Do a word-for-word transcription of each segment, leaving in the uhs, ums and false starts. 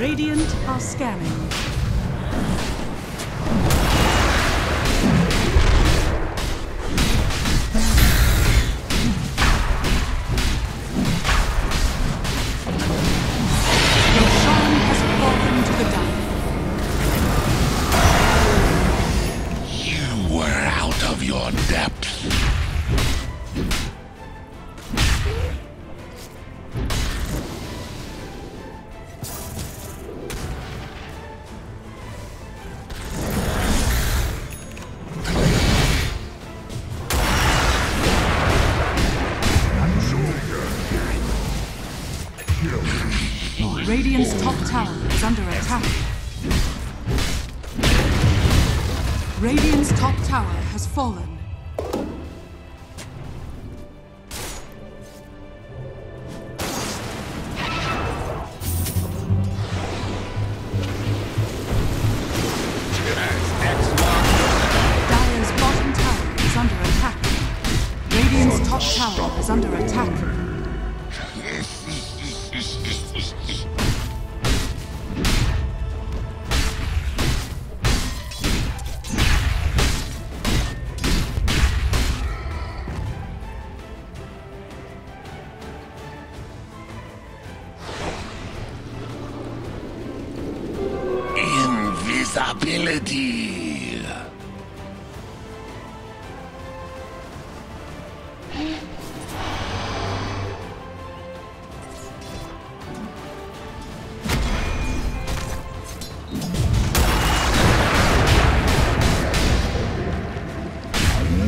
Radiant are scanning. Radiant's top tower is under attack. Radiant's top tower has fallen. Dire's bottom tower is under attack. Radiant's top tower is under attack. Ability.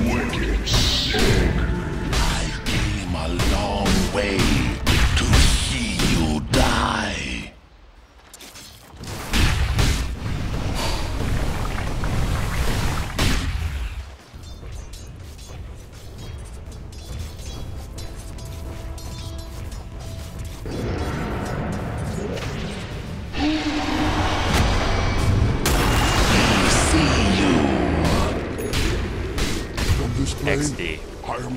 Wicked sick. I came a long way to see you die. X D. I am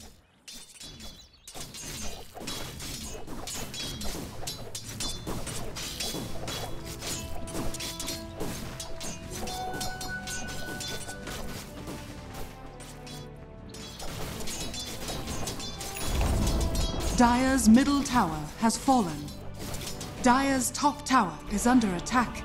Dire's middle tower has fallen. Dire's top tower is under attack.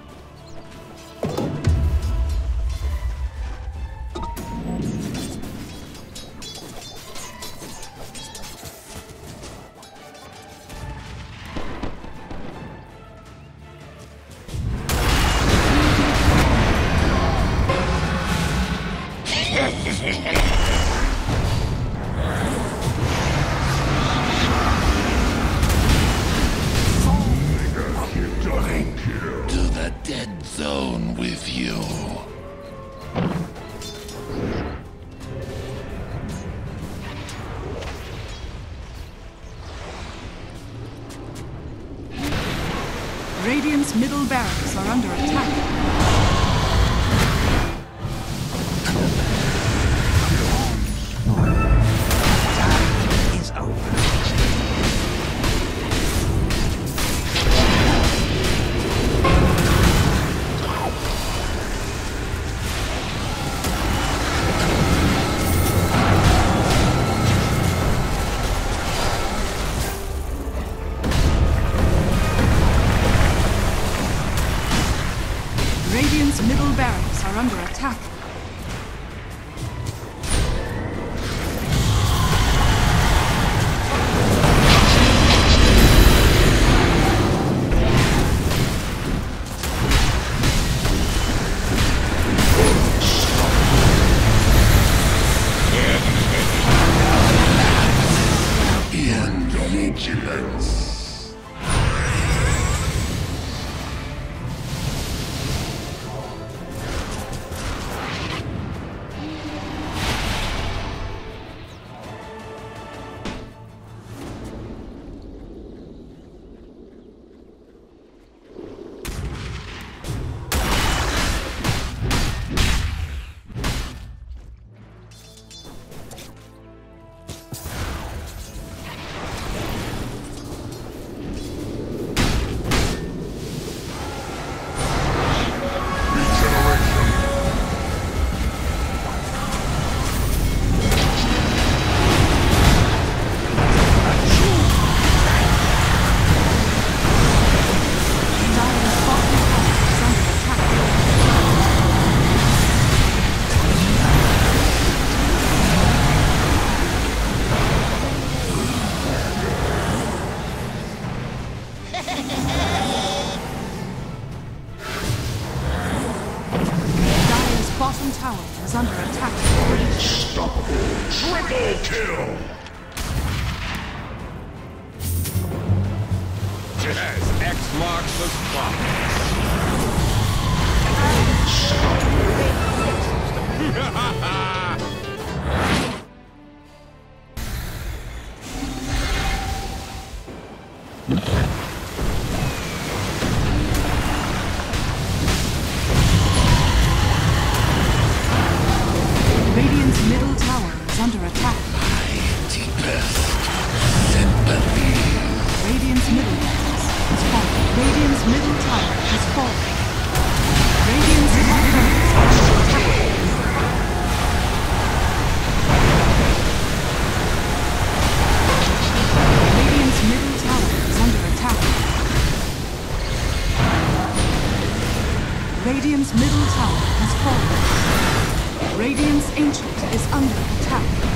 Radiant's middle barracks are under attack. Time is Radiant's middle tower has fallen. Radiant's Ancient is under attack.